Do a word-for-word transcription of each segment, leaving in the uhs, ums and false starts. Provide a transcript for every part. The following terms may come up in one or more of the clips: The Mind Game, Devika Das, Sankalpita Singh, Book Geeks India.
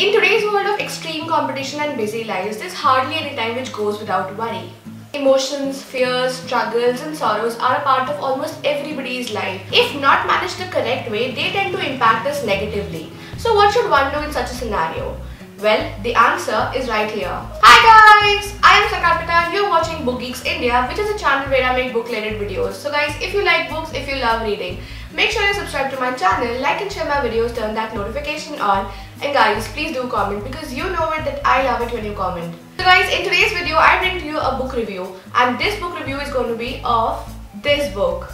In today's world of extreme competition and busy lives, there's hardly any time which goes without worry. Emotions, fears, struggles and sorrows are a part of almost everybody's life. If not managed the correct way, they tend to impact us negatively. So what should one do in such a scenario? Well, the answer is right here. Hi guys! I am Sankalpita and you are watching Book Geeks India, which is a channel where I make book-related videos. So guys, if you like books, if you love reading, make sure you subscribe to my channel, like and share my videos, turn that notification on. And guys, please do comment because you know it that I love it when you comment. So guys, in today's video, I bring to you a book review, and this book review is going to be of this book.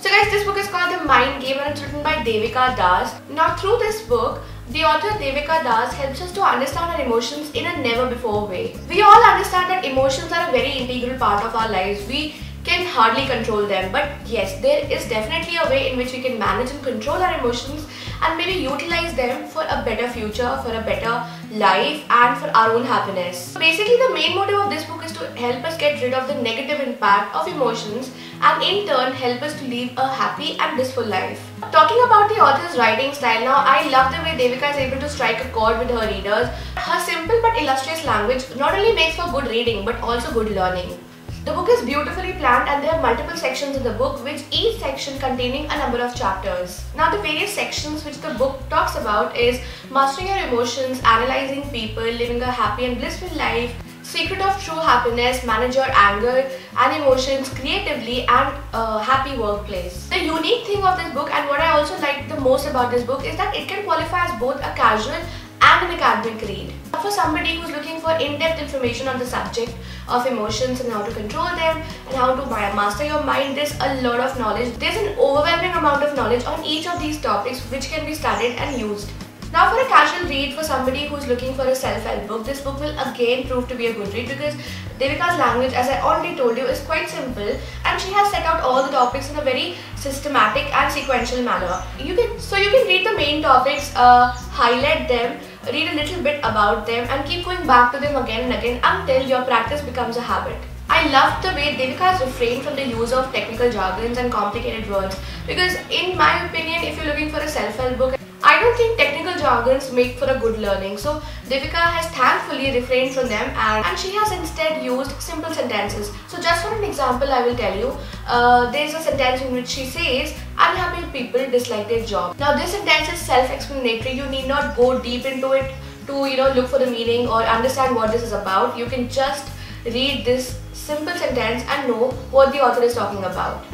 So guys, this book is called The Mind Game and it's written by Devika Das. Now through this book, the author Devika Das helps us to understand our emotions in a never before way. We all understand that emotions are a very integral part of our lives. We can hardly control them, but yes, there is definitely a way in which we can manage and control our emotions and maybe utilize them for a better future, for a better life and for our own happiness. So basically, the main motive of this book is to help us get rid of the negative impact of emotions and in turn help us to live a happy and blissful life. Talking about the author's writing style now, I love the way Devika is able to strike a chord with her readers. Her simple but illustrious language not only makes for good reading but also good learning. The book is beautifully planned and there are multiple sections in the book, which each section containing a number of chapters. Now the various sections which the book talks about is mastering your emotions, analyzing people, living a happy and blissful life, secret of true happiness, manage your anger and emotions creatively and a happy workplace. The unique thing of this book and what I also like the most about this book is that it can qualify as both a casual and an academic read. For somebody who's looking for in-depth information on the subject of emotions and how to control them and how to master your mind, there's a lot of knowledge. There's an overwhelming amount of knowledge on each of these topics which can be studied and used. Now for a casual read, for somebody who's looking for a self-help book, this book will again prove to be a good read because Devika's language, as I already told you, is quite simple and she has set out all the topics in a very systematic and sequential manner. You can, so you can read the main topics, uh, highlight them, read a little bit about them and keep going back to them again and again until your practice becomes a habit. I loved the way Devika has refrained from the use of technical jargons and complicated words because in my opinion, if you're looking for a self-help book, I don't think technical jargons make for a good learning. So Devika has thankfully refrained from them and, and she has instead used simple sentences. So just for an example, I will tell you, uh, there is a sentence in which she says, unhappy people dislike their job. Now this sentence is self-explanatory. You need not go deep into it to, you know, look for the meaning or understand what this is about. You can just read this simple sentence and know what the author is talking about.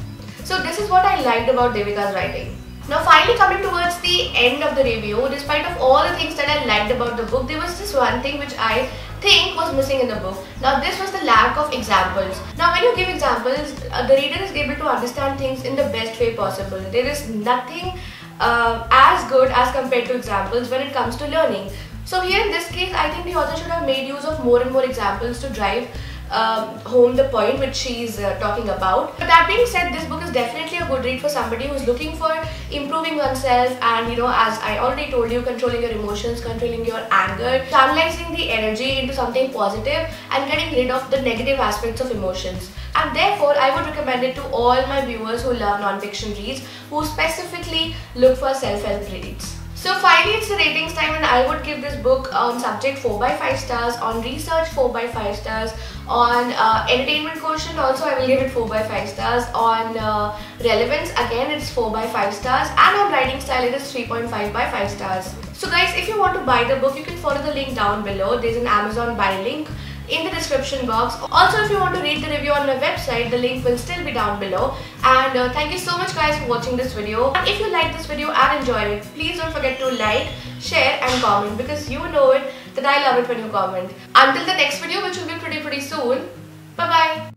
So this is what I liked about Devika's writing. Now finally coming towards the end of the review, despite of all the things that I liked about the book, there was just one thing which I think was missing in the book. Now this was the lack of examples. Now when you give examples, uh, the reader is able to understand things in the best way possible. There is nothing uh, as good as compared to examples when it comes to learning. So here in this case, I think the author should have made use of more and more examples to drive Um, home the point which she is uh, talking about. But that being said, this book is definitely a good read for somebody who's looking for improving oneself and, you know, as I already told you, controlling your emotions, controlling your anger, channelizing the energy into something positive and getting rid of the negative aspects of emotions. And therefore, I would recommend it to all my viewers who love non-fiction reads, who specifically look for self-help reads. So finally, it's the ratings time and I would give this book on subject four by five stars, on research four by five stars, on uh, entertainment quotient also I will give it four by five stars, on uh, relevance again it's four by five stars and on writing style it is three point five by five stars. So guys, if you want to buy the book, you can follow the link down below. There's an Amazon buy link in the description box. Also, if you want to read the review on my website, the link will still be down below. And uh, thank you so much guys for watching this video. And if you like this video and enjoyed it, please don't forget to like, share and comment because you know it that I love it when you comment. Until the next video, which will be pretty pretty soon. Bye bye.